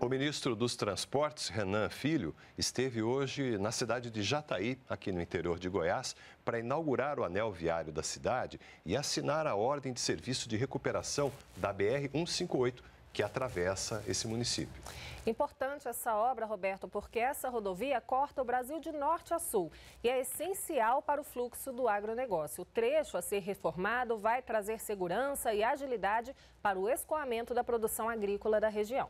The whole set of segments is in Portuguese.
O ministro dos Transportes, Renan Filho, esteve hoje na cidade de Jataí, aqui no interior de Goiás, para inaugurar o anel viário da cidade e assinar a ordem de serviço de recuperação da BR-158, que atravessa esse município. Importante essa obra, Roberto, porque essa rodovia corta o Brasil de norte a sul e é essencial para o fluxo do agronegócio. O trecho a ser reformado vai trazer segurança e agilidade para o escoamento da produção agrícola da região.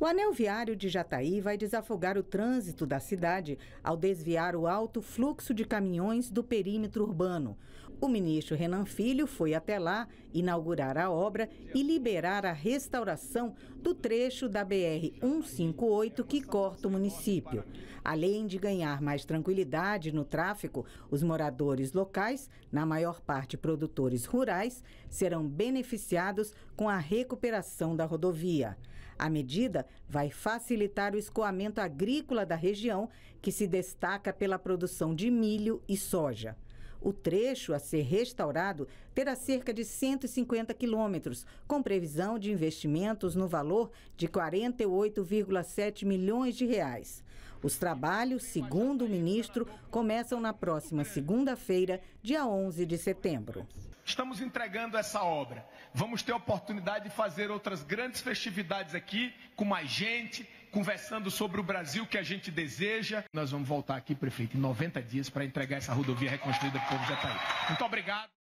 O anel viário de Jataí vai desafogar o trânsito da cidade ao desviar o alto fluxo de caminhões do perímetro urbano. O ministro Renan Filho foi até lá inaugurar a obra e liberar a restauração do trecho da BR-158 que corta o município. Além de ganhar mais tranquilidade no tráfego, os moradores locais, na maior parte produtores rurais, serão beneficiados com a recuperação da rodovia. A medida vai facilitar o escoamento agrícola da região, que se destaca pela produção de milho e soja. O trecho a ser restaurado terá cerca de 150 quilômetros, com previsão de investimentos no valor de 48,7 milhões de reais. Os trabalhos, segundo o ministro, começam na próxima segunda-feira, dia 11 de setembro. Estamos entregando essa obra. Vamos ter a oportunidade de fazer outras grandes festividades aqui, com mais gente, conversando sobre o Brasil que a gente deseja. Nós vamos voltar aqui, prefeito, em 90 dias para entregar essa rodovia reconstruída para o povo de Jataí. Muito obrigado.